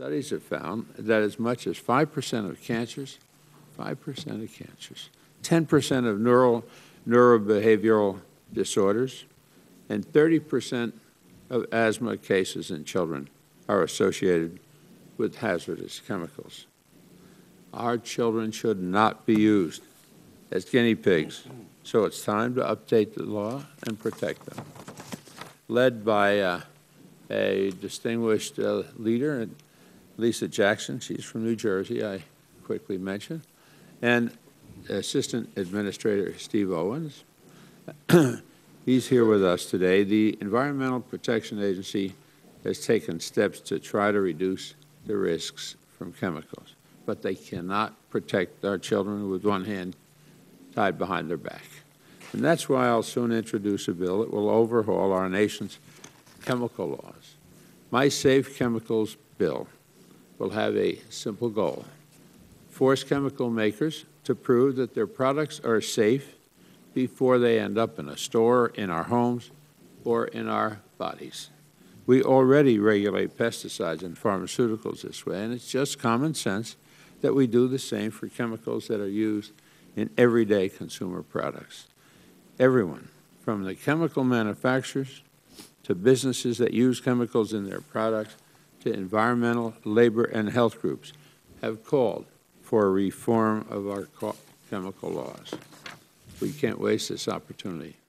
Studies have found that as much as 5% of cancers, 10% of neurobehavioral disorders, and 30% of asthma cases in children are associated with hazardous chemicals. Our children should not be used as guinea pigs, so it's time to update the law and protect them. Led by a distinguished leader, Lisa Jackson, she's from New Jersey, I quickly mentioned, and Assistant Administrator Steve Owens. He's here with us today. The Environmental Protection Agency has taken steps to try to reduce the risks from chemicals, but they cannot protect our children with one hand tied behind their back. And that's why I'll soon introduce a bill that will overhaul our nation's chemical laws. My Safe Chemicals Bill will have a simple goal: force chemical makers to prove that their products are safe before they end up in a store, in our homes, or in our bodies. We already regulate pesticides and pharmaceuticals this way, and it's just common sense that we do the same for chemicals that are used in everyday consumer products. Everyone, from the chemical manufacturers to businesses that use chemicals in their products to environmental, labor, and health groups, have called for a reform of our chemical laws. We can't waste this opportunity.